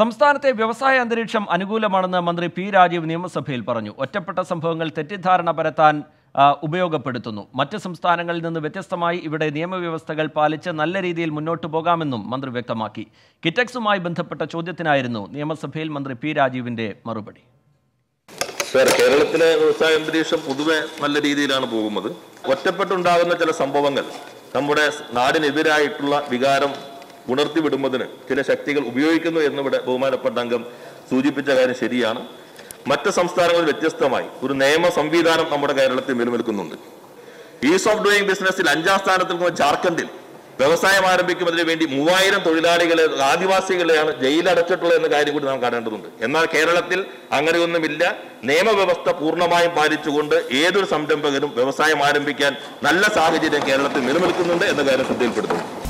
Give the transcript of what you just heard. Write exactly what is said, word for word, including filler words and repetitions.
സംസ്ഥാനത്തെ വ്യവസായ അന്തരീക്ഷം അനുകൂലമാണെന്ന് മന്ത്രി പി രാജീവ് നിയമസഭയിൽ പറഞ്ഞു. ഒറ്റപ്പെട്ട സംഭവങ്ങൾ തെറ്റിദ്ധാരണ പരത്താൻ ഉപയോഗപ്പെടുത്തുന്നു. മറ്റ് സംസ്ഥാനങ്ങളിൽ നിന്ന് വ്യത്യസ്തമായി ഇവിടെ നിയമവ്യവസ്ഥകൾ പാലിച്ച് നല്ല രീതിയിൽ മുന്നോട്ട് പോകാമെന്നും മന്ത്രി വ്യക്തമാക്കി. കിറ്റക്സുമായി ബന്ധപ്പെട്ട ചോദ്യത്തിനായിരുന്നു നിയമസഭയിൽ മന്ത്രി പി രാജീവിന്റെ മറുപടി. സാർ, കേരളത്തിലെ വ്യവസായ അന്തരീക്ഷം പൊതുവെ നല്ല രീതിയിലാണ് പോകുന്നത്. ഒറ്റപ്പെട്ടുണ്ടാകുന്ന ചില സംഭവങ്ങൾ നമ്മുടെ നാടിനെതിരായിട്ടുള്ള വികാരം ഉണർത്തിവിടുന്നതിന് ചില ശക്തികൾ ഉപയോഗിക്കുന്നു എന്നിവിടെ ബഹുമാനപ്പെട്ട അംഗം സൂചിപ്പിച്ച കാര്യം ശരിയാണ്. മറ്റ് സംസ്ഥാനങ്ങളിൽ വ്യത്യസ്തമായി ഒരു നിയമ സംവിധാനം നമ്മുടെ കേരളത്തിൽ നിലനിൽക്കുന്നുണ്ട്. ഈസ് ഓഫ് ഡൂയിങ് ബിസിനസ്സിൽ അഞ്ചാം സ്ഥാനത്തിൽ നിൽക്കുന്ന ജാർഖണ്ഡിൽ വ്യവസായം ആരംഭിക്കുന്നതിന് വേണ്ടി മൂവായിരം തൊഴിലാളികളെ ആദിവാസികളെയാണ് ജയിലടച്ചിട്ടുള്ളത് എന്ന കാര്യം കൂടി നാം കാണേണ്ടതുണ്ട്. എന്നാൽ കേരളത്തിൽ അങ്ങനെയൊന്നുമില്ല. നിയമവ്യവസ്ഥ പൂർണ്ണമായും പാലിച്ചുകൊണ്ട് ഏതൊരു സംരംഭകനും വ്യവസായം ആരംഭിക്കാൻ നല്ല സാഹചര്യം കേരളത്തിൽ നിലനിൽക്കുന്നുണ്ട് എന്ന കാര്യം ശ്രദ്ധയിൽപ്പെടുത്തുന്നു.